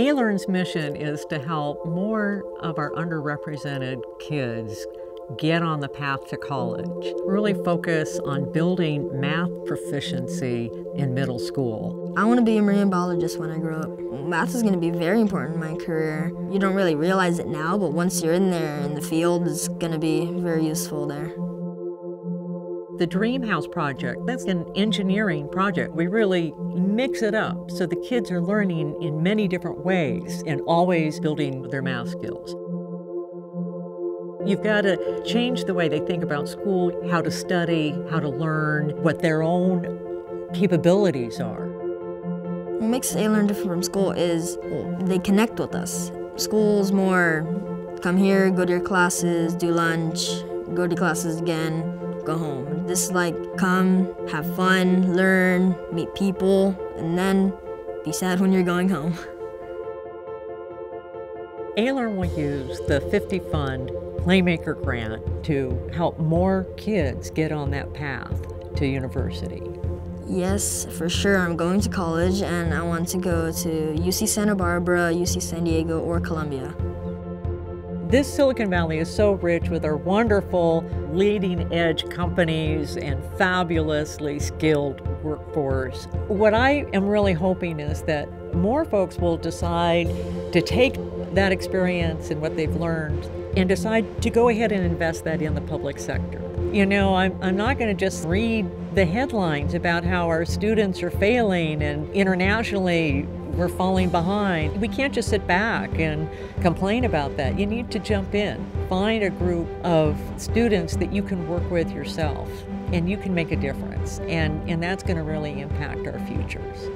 ALearn's mission is to help more of our underrepresented kids get on the path to college. Really focus on building math proficiency in middle school. I want to be a marine biologist when I grow up. Math is going to be very important in my career. You don't really realize it now, but once you're in there in the field, it's going to be very useful there. The Dreamhouse project, that's an engineering project. We really mix it up so the kids are learning in many different ways and always building their math skills. You've got to change the way they think about school, how to study, how to learn, what their own capabilities are. What makes ALearn different from school is they connect with us. School's more come here, go to your classes, do lunch, go to classes again, go home. This is like come, have fun, learn, meet people, and then be sad when you're going home. ALearn will use the 50 Fund Playmaker Grant to help more kids get on that path to university. Yes, for sure, I'm going to college and I want to go to UC Santa Barbara, UC San Diego, or Columbia. This Silicon Valley is so rich with our wonderful leading edge companies and fabulously skilled workforce. What I am really hoping is that more folks will decide to take that experience and what they've learned and decide to go ahead and invest that in the public sector. You know, I'm not going to just read the headlines about how our students are failing and internationally we're falling behind. We can't just sit back and complain about that. You need to jump in, find a group of students that you can work with yourself and you can make a difference. And that's going to really impact our futures.